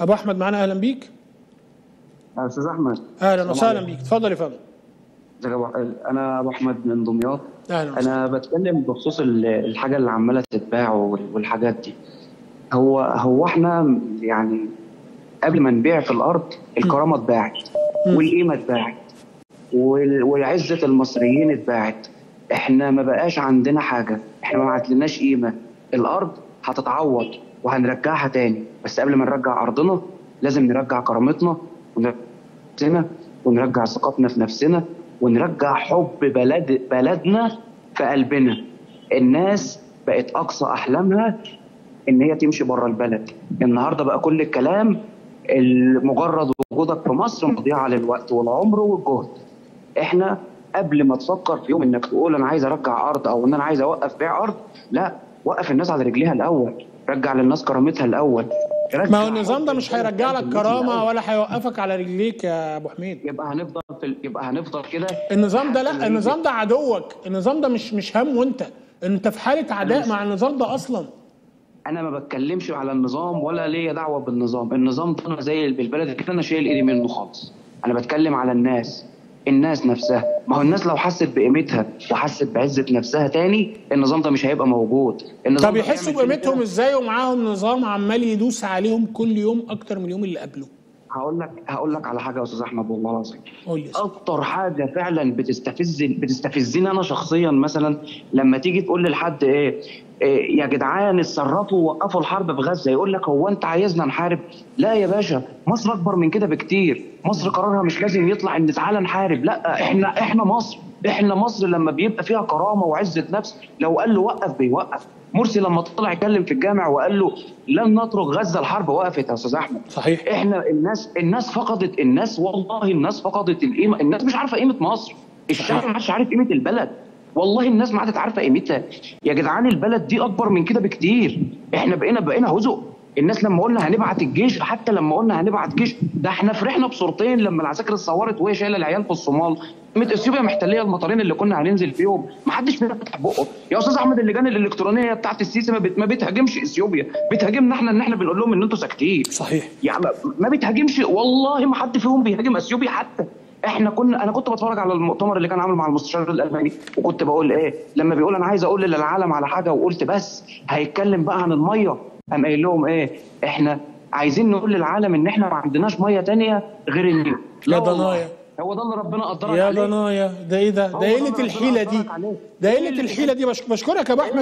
ابو احمد معانا، اهلا بيك. استاذ احمد اهلا وسهلا بيك، اتفضل يا فندم. انا ابو احمد من دمياط. انا بتكلم بخصوص الحاجه اللي عماله تتباع والحاجات دي. هو احنا يعني قبل ما نبيع في الارض الكرامه اتباعت والقيمه اتباعت وعزه المصريين اتباعت، احنا ما بقاش عندنا حاجه، احنا ما عدلناش قيمه. الارض هتتعوض وهنرجعها تاني، بس قبل ما نرجع ارضنا لازم نرجع كرامتنا ونرجع ثقتنا في نفسنا ونرجع حب بلدنا في قلبنا. الناس بقت اقصى احلامها ان هي تمشي بره البلد. النهارده بقى كل الكلام مجرد وجودك في مصر مضيعه للوقت والعمر والجهد. احنا قبل ما تفكر في يوم انك تقول انا عايز ارجع ارض او ان انا عايز اوقف بيع ارض، لا، وقف الناس على رجليها الاول، رجع للناس كرامتها الاول. ما هو النظام ده مش هيرجع لك كرامه ولا هيوقفك على رجليك يا ابو حميد. يبقى هنفضل كده. النظام ده لا، النظام ده عدوك، النظام ده مش هم، وانت في حاله عداء مع النظام ده اصلا. انا ما بتكلمش على النظام ولا ليا دعوه بالنظام، النظام ده انا زي بالبلد كده انا شايل ايدي منه خالص. انا بتكلم على الناس نفسها. ما هو الناس لو حست بقيمتها وحست بعزه نفسها تاني النظام ده مش هيبقى موجود. طب يحسوا بقيمتهم ازاي ومعاهم نظام عمال يدوس عليهم كل يوم اكتر من اليوم اللي قبله؟ هقول لك على حاجه يا استاذ احمد والله العظيم. اكتر حاجه فعلا بتستفزني انا شخصيا مثلا لما تيجي تقول لحد إيه يا جدعان اتصرفوا ووقفوا الحرب في غزه، يقول لك هو انت عايزنا نحارب؟ لا يا باشا، مصر اكبر من كده بكتير. مصر قرارها مش لازم يطلع ان تعالى نحارب، لا، احنا مصر لما بيبقى فيها كرامه وعزه نفس لو قال له وقف بيوقف. مرسي لما طلع يتكلم في الجامع وقال له لن نترك غزه، الحرب وقفت يا استاذ احمد. صحيح. احنا الناس والله فقدت القيمه، الناس مش عارفه قيمه مصر، الشعب مش عارف قيمه البلد، والله الناس ما عادت عارفه قيمتها. يا جدعان البلد دي اكبر من كده بكتير، احنا بقينا هزق. الناس لما قلنا هنبعت الجيش، حتى لما قلنا هنبعت جيش ده احنا فرحنا بصورتين لما العساكر اتصورت وهي شايله العيال في الصومال. قيمه اثيوبيا محتليه المطارين اللي كنا هننزل فيهم، ما حدش بيفتح بقه. يا استاذ احمد اللجان الالكترونيه بتاعت السيسي ما بتهاجمش اثيوبيا، بتهاجمنا احنا ان احنا بنقول لهم ان انتوا ساكتين. صحيح. يعني ما بتهاجمش، والله ما حد فيهم بيهاجم اثيوبيا حتى. احنا انا كنت بتفرج على المؤتمر اللي كان عامل مع المستشار الالماني، وكنت بقول ايه لما بيقول انا عايز اقول للعالم على حاجه، وقلت بس هيتكلم بقى عن الميه، قام قايل لهم ايه احنا عايزين نقول للعالم ان احنا ما عندناش ميه ثانيه غير النيل. يا ضنايا، هو ده اللي ربنا قدرك عليه يا ضنايا. ده ايه ده قله الحيله دي بشكرك يا ابو احمد.